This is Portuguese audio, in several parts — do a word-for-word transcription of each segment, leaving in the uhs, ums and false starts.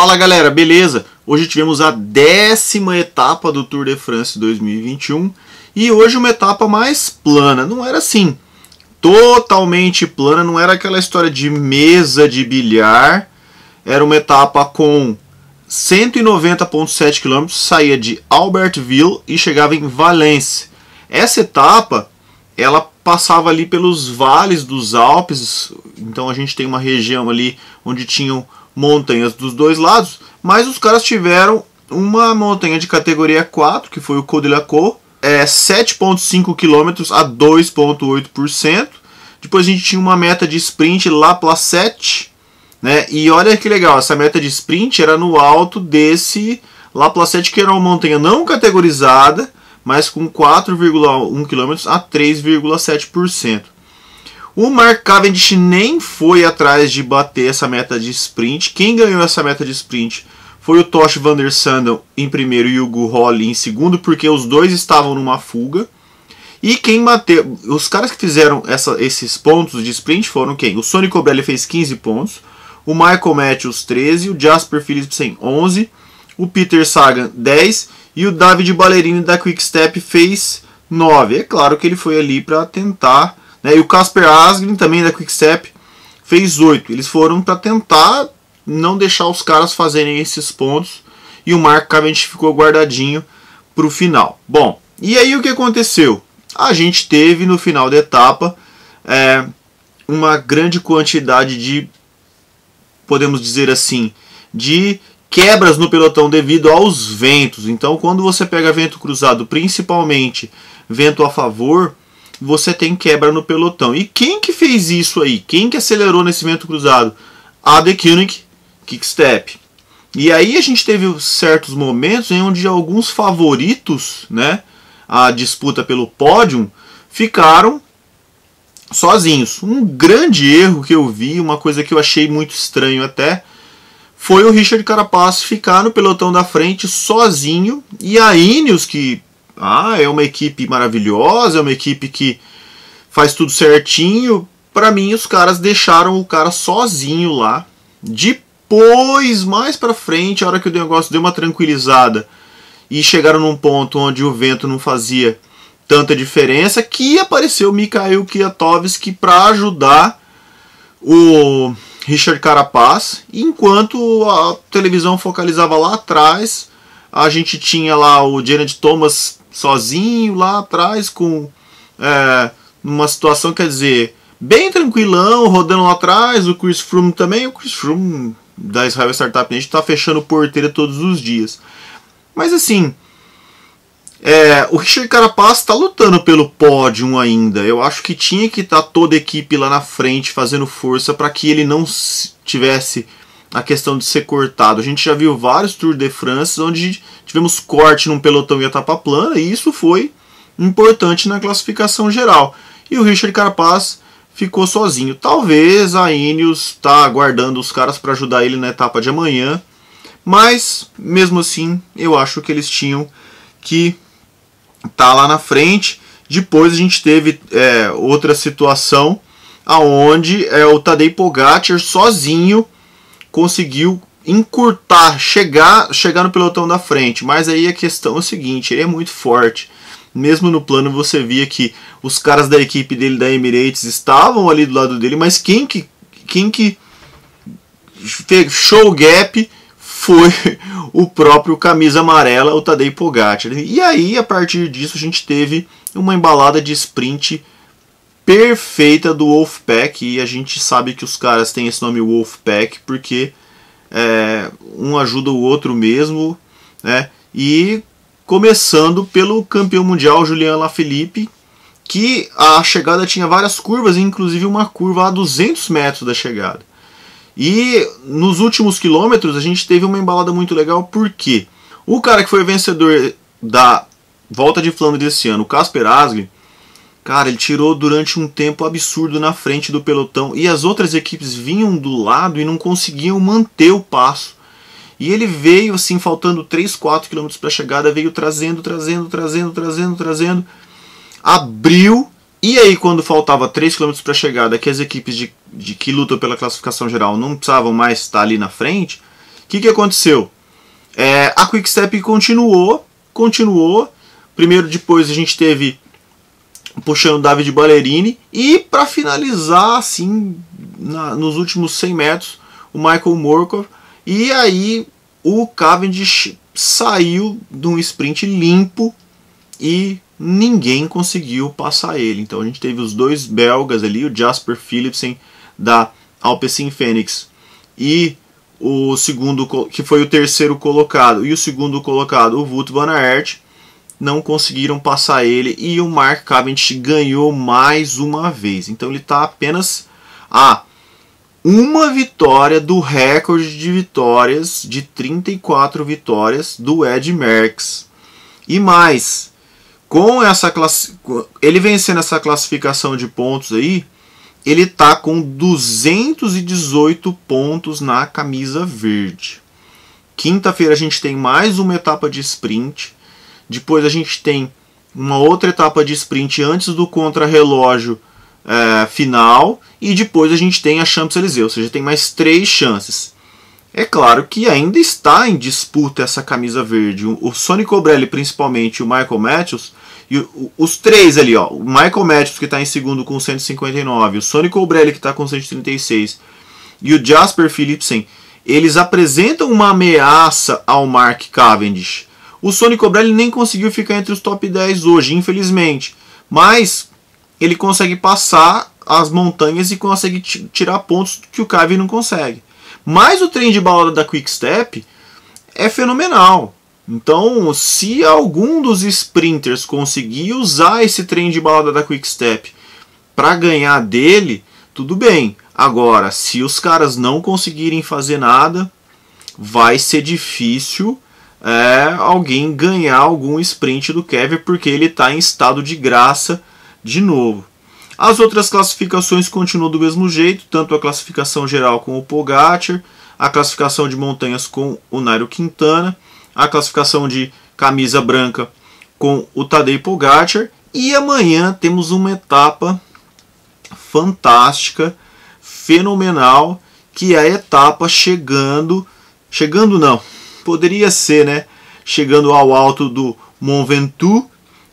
Fala galera, beleza? Hoje tivemos a décima etapa do Tour de France dois mil e vinte e um e hoje uma etapa mais plana. Não era assim, totalmente plana, não era aquela história de mesa de bilhar. Era uma etapa com cento e noventa vírgula sete quilômetros, saía de Albertville e chegava em Valência. Essa etapa, ela passava ali pelos vales dos Alpes, então a gente tem uma região ali onde tinham montanhas dos dois lados, mas os caras tiveram uma montanha de categoria quatro, que foi o Côte de Lacô, é sete vírgula cinco quilômetros a dois vírgula oito por cento. Depois a gente tinha uma meta de sprint La Placette, né? E olha que legal, essa meta de sprint era no alto desse La Placette, que era uma montanha não categorizada, mas com quatro vírgula um quilômetros a três vírgula sete por cento. O Mark Cavendish nem foi atrás de bater essa meta de sprint. Quem ganhou essa meta de sprint foi o Tosh Vander Sandel em primeiro e o Hugo Holly em segundo, porque os dois estavam numa fuga. E quem bateu, os caras que fizeram essa, esses pontos de sprint foram quem? O Sonny Colbrelli fez quinze pontos, o Michael Matthews treze, o Jasper Philipsen onze, o Peter Sagan dez e o David Ballerini da Quickstep fez nove. É claro que ele foi ali para tentar... E o Kasper Asgreen, também da Quickstep, fez oito. Eles foram para tentar não deixar os caras fazerem esses pontos. E o Mark Cavendish ficou guardadinho para o final. Bom, e aí o que aconteceu? A gente teve no final da etapa é, uma grande quantidade de, podemos dizer assim, de quebras no pelotão devido aos ventos. Então, quando você pega vento cruzado, principalmente vento a favor, você tem quebra no pelotão. E quem que fez isso aí? Quem que acelerou nesse vento cruzado? A Deceuninck, Quickstep. E aí a gente teve certos momentos em onde alguns favoritos, né, a disputa pelo pódio, ficaram sozinhos. Um grande erro que eu vi, uma coisa que eu achei muito estranho até, foi o Richard Carapaz ficar no pelotão da frente sozinho. E a Ineos, que... Ah, é uma equipe maravilhosa, é uma equipe que faz tudo certinho. Para mim, os caras deixaram o cara sozinho lá. Depois, mais para frente, a hora que o negócio deu uma tranquilizada e chegaram num ponto onde o vento não fazia tanta diferença, que apareceu o Michal Kwiatkowski para ajudar o Richard Carapaz, enquanto a televisão focalizava lá atrás. A gente tinha lá o Jared Thomas sozinho lá atrás, com é, uma situação, quer dizer, bem tranquilão, rodando lá atrás. O Chris Froome também, o Chris Froome da Israel Startup, a gente está fechando porteira todos os dias. Mas assim, é, o Richard Carapaz está lutando pelo pódio ainda. Eu acho que tinha que estar tá toda a equipe lá na frente fazendo força para que ele não tivesse... a questão de ser cortado. A gente já viu vários Tour de France onde tivemos corte num pelotão em etapa plana, e isso foi importante na classificação geral. E o Richard Carapaz ficou sozinho. Talvez a Ineos está aguardando os caras para ajudar ele na etapa de amanhã, mas mesmo assim eu acho que eles tinham que estar tá lá na frente. Depois a gente teve é, outra situação aonde é, o Tadej Pogačar sozinho conseguiu encurtar, chegar, chegar no pelotão da frente. Mas aí a questão é o seguinte, ele é muito forte. Mesmo no plano você via que os caras da equipe dele, da Emirates, estavam ali do lado dele. Mas quem que, quem que fechou o gap foi o próprio camisa amarela, o Tadej Pogačar. E aí, a partir disso, a gente teve uma embalada de sprint perfeita do Wolfpack, e a gente sabe que os caras têm esse nome Wolfpack porque é, um ajuda o outro mesmo, né? E começando pelo campeão mundial Julian Lafilippe, que a chegada tinha várias curvas, inclusive uma curva a duzentos metros da chegada. E nos últimos quilômetros a gente teve uma embalada muito legal, porque o cara que foi vencedor da Volta de Flandres desse ano, o Kasper Asgreen, cara, ele tirou durante um tempo absurdo na frente do pelotão. E as outras equipes vinham do lado e não conseguiam manter o passo. E ele veio assim, faltando três, quatro quilômetros para a chegada. Veio trazendo, trazendo, trazendo, trazendo, trazendo. Abriu. E aí, quando faltava três quilômetros para a chegada, que as equipes de, de, que lutam pela classificação geral não precisavam mais estar ali na frente, que, que aconteceu? É, a Quickstep continuou, continuou. Primeiro, depois a gente teve puxando o David Ballerini. E para finalizar, assim, na, nos últimos cem metros, o Michael Morkov. E aí o Cavendish saiu de um sprint limpo e ninguém conseguiu passar ele. Então a gente teve os dois belgas ali, o Jasper Philipsen da Alpecin Fênix e o segundo, que foi o terceiro colocado, e o segundo colocado, o Wout van Aert, não conseguiram passar ele, e o Mark Cavendish ganhou mais uma vez. Então ele está apenas a uma vitória do recorde de vitórias, de trinta e quatro vitórias, do Ed Merckx. E mais, com essa class... ele vencendo essa classificação de pontos aí, ele está com duzentos e dezoito pontos na camisa verde. Quinta-feira a gente tem mais uma etapa de sprint. Depois a gente tem uma outra etapa de sprint antes do contrarrelógio é, final. E depois a gente tem a Champs-Élysées, ou seja, tem mais três chances. É claro que ainda está em disputa essa camisa verde. O Sonny Colbrelli, principalmente, o Michael Matthews... E os três ali, ó, o Michael Matthews, que está em segundo com cento e cinquenta e nove, o Sonny Colbrelli, que está com cento e trinta e seis, e o Jasper Philipsen, eles apresentam uma ameaça ao Mark Cavendish. O Sonny Colbrelli nem conseguiu ficar entre os top dez hoje, infelizmente, mas ele consegue passar as montanhas e consegue tirar pontos que o Cavendish não consegue. Mas o trem de balada da Quickstep é fenomenal. Então, se algum dos sprinters conseguir usar esse trem de balada da Quickstep para ganhar dele, tudo bem. Agora, se os caras não conseguirem fazer nada, vai ser difícil é, alguém ganhar algum sprint do Kevin, porque ele está em estado de graça de novo. As outras classificações continuam do mesmo jeito, tanto a classificação geral com o Pogačar, a classificação de montanhas com o Nairo Quintana, a classificação de camisa branca com o Tadej Pogačar. E amanhã temos uma etapa fantástica, fenomenal, que é a etapa chegando... Chegando não, poderia ser, né? Chegando ao alto do Mont Ventoux,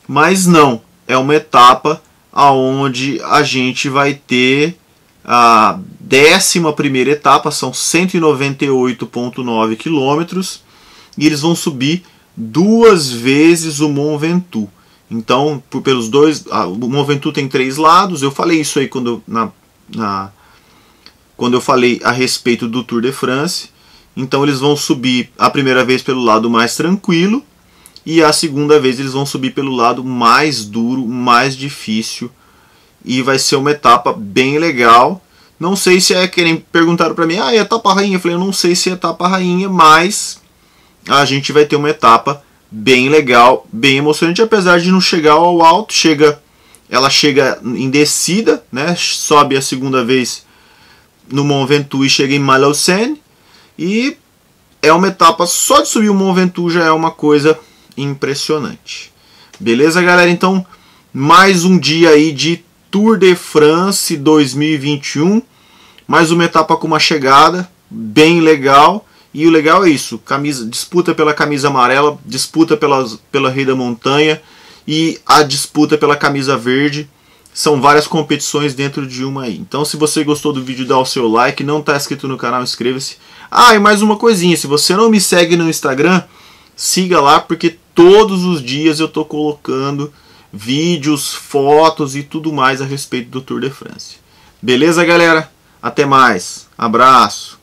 mas não. É uma etapa onde a gente vai ter a décima primeira etapa, são cento e noventa e oito vírgula nove quilômetros. E eles vão subir duas vezes o Mont Ventoux. Então, por, pelos dois... Ah, o Mont Ventoux tem três lados. Eu falei isso aí quando, na, na, quando eu falei a respeito do Tour de France. Então, eles vão subir a primeira vez pelo lado mais tranquilo. E a segunda vez eles vão subir pelo lado mais duro, mais difícil. E vai ser uma etapa bem legal. Não sei se é... que nem perguntaram para mim, ah, é etapa rainha? Eu falei, eu não sei se é etapa rainha, mas... a gente vai ter uma etapa bem legal, bem emocionante, apesar de não chegar ao alto. Chega, ela chega em descida, né? Sobe a segunda vez no Mont Ventoux e chega em Valência. E é uma etapa, só de subir o Mont Ventoux já é uma coisa impressionante. Beleza, galera? Então, mais um dia aí de Tour de France dois mil e vinte e um. Mais uma etapa com uma chegada bem legal. E o legal é isso, camisa, disputa pela camisa amarela, disputa pelas, pela Rei da Montanha e a disputa pela camisa verde. São várias competições dentro de uma aí. Então, se você gostou do vídeo, dá o seu like. Não está inscrito no canal, inscreva-se. Ah, e mais uma coisinha, se você não me segue no Instagram, siga lá, porque todos os dias eu estou colocando vídeos, fotos e tudo mais a respeito do Tour de France. Beleza, galera? Até mais. Abraço.